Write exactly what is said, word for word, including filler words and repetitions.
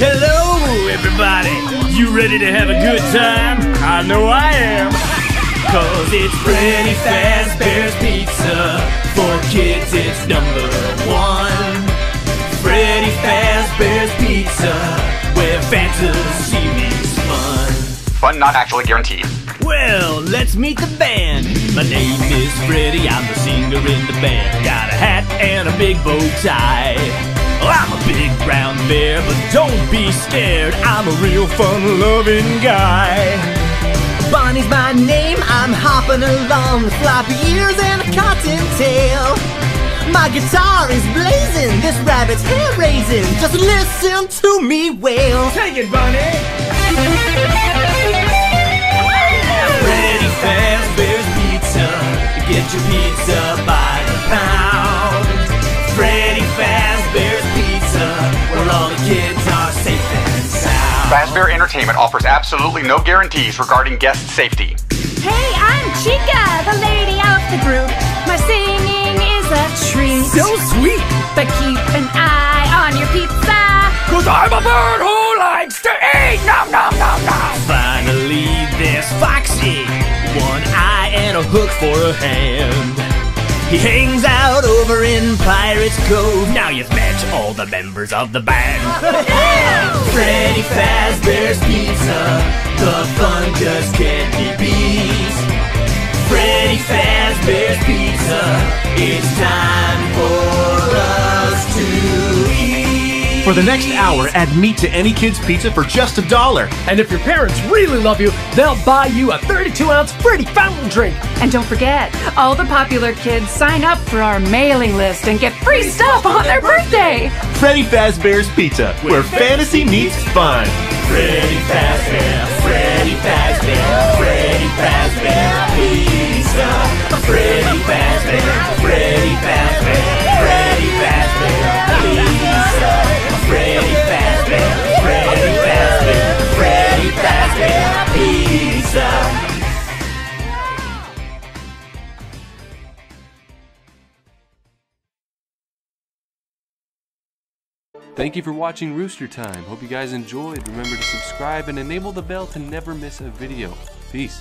Hello, everybody. You ready to have a good time? I know I am. Cause it's Freddy Fazbear's Pizza. For kids, it's number one. Freddy Fazbear's Pizza, where fantasy meets fun. Fun not actually guaranteed. Well, let's meet the band. My name is Freddy, I'm the singer in the band. Got a hat and a big bow tie. Well, I'm a big brown bear, but don't be scared, I'm a real fun-loving guy. Bonnie's my name, I'm hopping along with floppy ears and a cotton tail. My guitar is blazing, this rabbit's hair-raising, just listen to me wail. Take it, Bonnie! Get your pizza by the pound. Freddy Fazbear's Pizza, where all the kids are safe and sound. Raspberry Entertainment offers absolutely no guarantees regarding guest safety. Hey, I'm Chica, the lady of the group. My singing is a treat. So sweet! But keep an eye on your pizza, cause I'm a bird who likes to eat! Nom nom nom nom! Finally, there's Foxy. One eye and a hook for a hand. He hangs out over in Pirate's Cove. Now you've met all the members of the band. Freddy Fazbear's Pizza, the fun just can't be beat. Freddy Fazbear's Pizza, it's time for us to eat. For the next hour, add meat to any kid's pizza for just a dollar. And if your parents really love you, they'll buy you a thirty-two ounce Freddy fountain drink. And don't forget, all the popular kids sign up for our mailing list and get free stuff on their birthday. Freddy Fazbear's Pizza, where fantasy meets fun. Freddy Fazbear, Freddy Fazbear, Freddy Fazbear Pizza. Freddy Fazbear, Freddy Fazbear, Freddy Fazbear Pizza. Freddy Fazbear, Freddy Fazbear, Freddy Fazbear Pizza. Thank you for watching Rooster Time. Hope you guys enjoyed. Remember to subscribe and enable the bell to never miss a video. Peace.